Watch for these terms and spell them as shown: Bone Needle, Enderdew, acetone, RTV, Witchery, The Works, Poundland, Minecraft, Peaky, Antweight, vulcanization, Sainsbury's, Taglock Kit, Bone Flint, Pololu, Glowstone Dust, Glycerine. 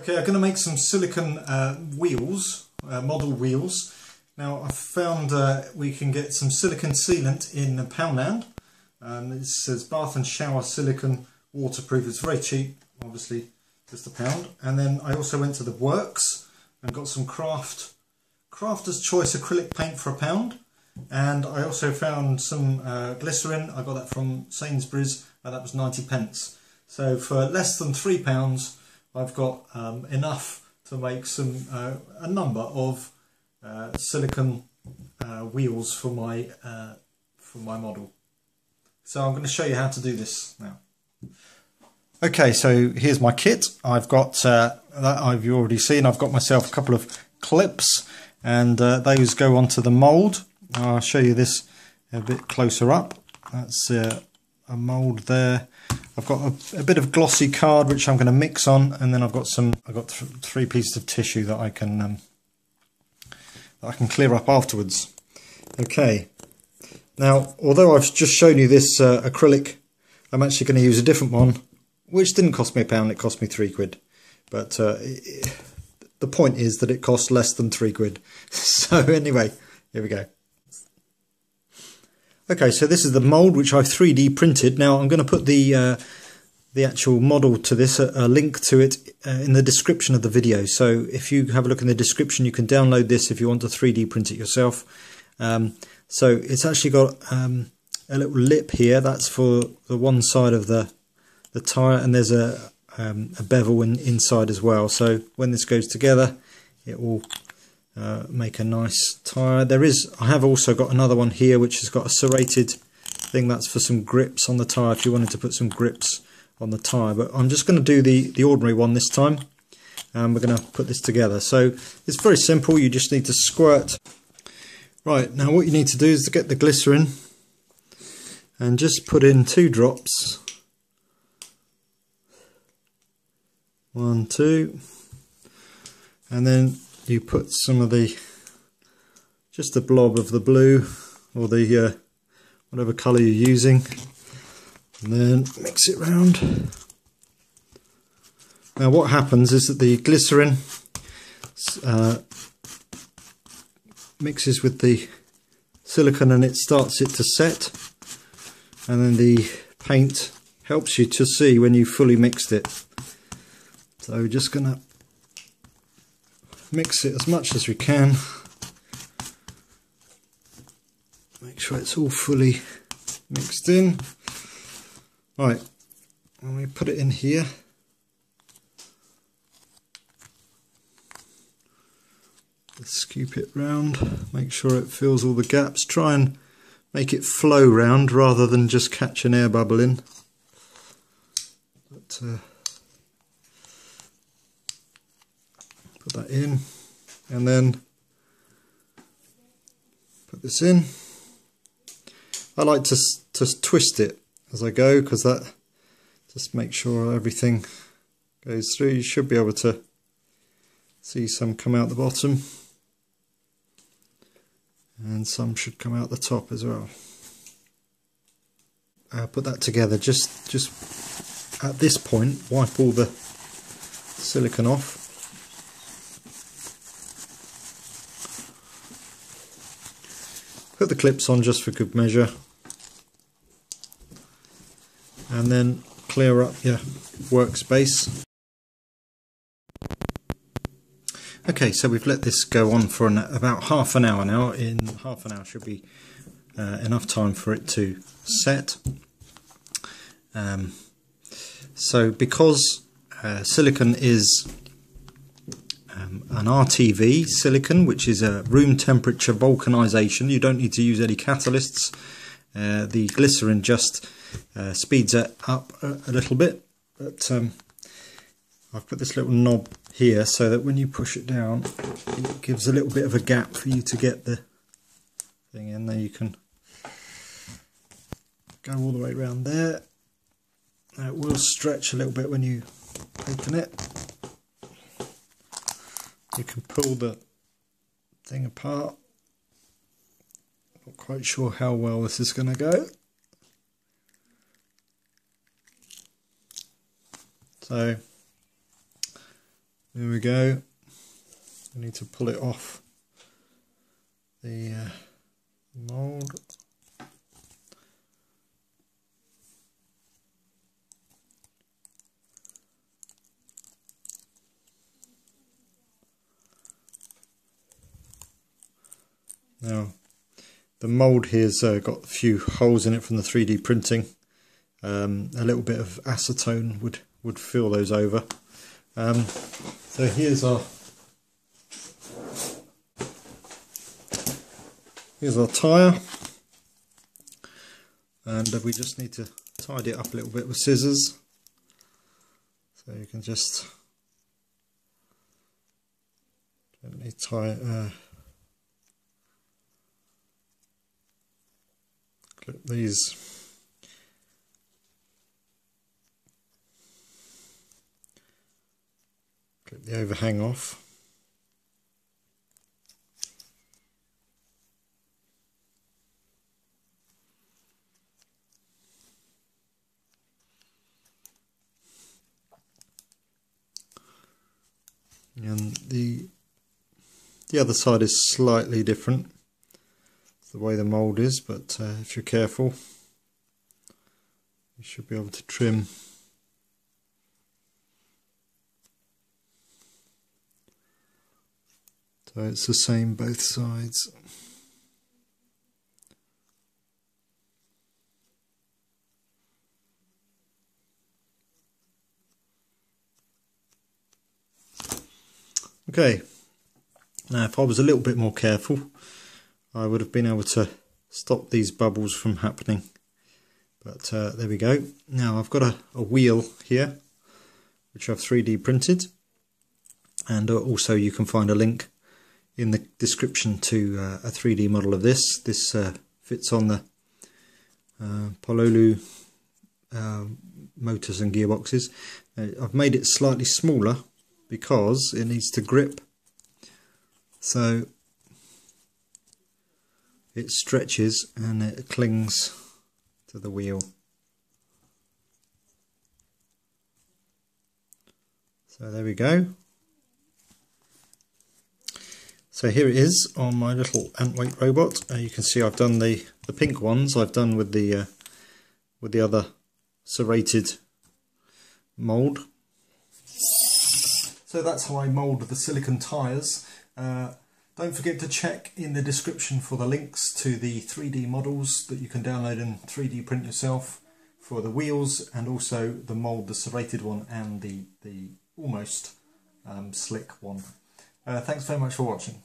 Okay, I'm going to make some silicone wheels, model wheels. Now I've found we can get some silicone sealant in Poundland. It says bath and shower silicone waterproof. It's very cheap, obviously, just £1. And then I also went to The Works and got some Crafter's Choice acrylic paint for £1. And I also found some glycerin. I got that from Sainsbury's, and that was 90p. So for less than £3, I've got enough to make some a number of silicone wheels for my model. So I'm going to show you how to do this now. Okay, so here's my kit. I've got that I've already seen. I've got myself a couple of clips, and those go onto the mould. I'll show you this a bit closer up. That's a mould there. I've got a bit of glossy card which I'm going to mix on, and then I've got some. I've got three pieces of tissue that I can clear up afterwards. Okay. Now, although I've just shown you this acrylic, I'm actually going to use a different one, which didn't cost me £1. It cost me £3. But the point is that it costs less than £3. So anyway, here we go. Okay, so this is the mould which I've 3D printed. Now I'm going to put the actual model to this, a link to it in the description of the video. So if you have a look in the description, you can download this if you want to 3D print it yourself. So it's actually got a little lip here. That's for the one side of the tyre, and there's a bevel inside as well. So when this goes together, it will make a nice tyre. I have also got another one here which has got a serrated thing. That's for some grips on the tyre, if you wanted to put some grips on the tyre. But I'm just going to do the ordinary one this time, and we're going to put this together. So it's very simple. You just need to squirt. Right, now what you need to do is to get the glycerin and just put in 2 drops. 1, 2, and then you put some of the, just a blob of the blue or the whatever colour you're using, and then mix it round. Now what happens is that the glycerin mixes with the silicone and it starts it to set, and then the paint helps you to see when you fully mixed it. So we're just going to mix it as much as we can. Make sure it's all fully mixed in. Right, and we put it in here. Let's scoop it round, make sure it fills all the gaps. Try and make it flow round rather than just catch an air bubble in. But, put that in, and then put this in. I like to twist it as I go, because that just makes sure everything goes through. You should be able to see some come out the bottom, and some should come out the top as well. I'll put that together. Just at this point, wipe all the silicone off. Put the clips on just for good measure, and then clear up your workspace. Okay, so we've let this go on for about half an hour now. In half an hour should be enough time for it to set. So because silicone is an RTV silicone, which is a room temperature vulcanization. You don't need to use any catalysts. The glycerin just speeds it up a little bit. But I've put this little knob here so that when you push it down, it gives a little bit of a gap for you to get the thing in. Then you can go all the way around there. Now it will stretch a little bit when you open it. You can pull the thing apart. Not quite sure how well this is going to go. So There we go. I need to pull it off the mould. Now, the mould here's got a few holes in it from the 3D printing. A little bit of acetone would fill those over. So here's our tyre, and we just need to tidy it up a little bit with scissors. So you can just gently tie it. Clip these clip the overhang off. And the other side is slightly different. The way the mould is, but if you're careful, you should be able to trim so it's the same both sides. Okay, now if I was a little bit more careful, I would have been able to stop these bubbles from happening, but there we go. Now I've got a wheel here which I've 3D printed, and also you can find a link in the description to a 3D model of this. This fits on the Pololu motors and gearboxes. I've made it slightly smaller because it needs to grip, so it stretches and it clings to the wheel. So there we go. So here it is on my little AntWeight robot. You can see I've done the pink ones. I've done with the other serrated mould. So that's how I mould the silicone tyres. Don't forget to check in the description for the links to the 3D models that you can download and 3D print yourself for the wheels, and also the mould, the serrated one and the almost slick one. Thanks very much for watching.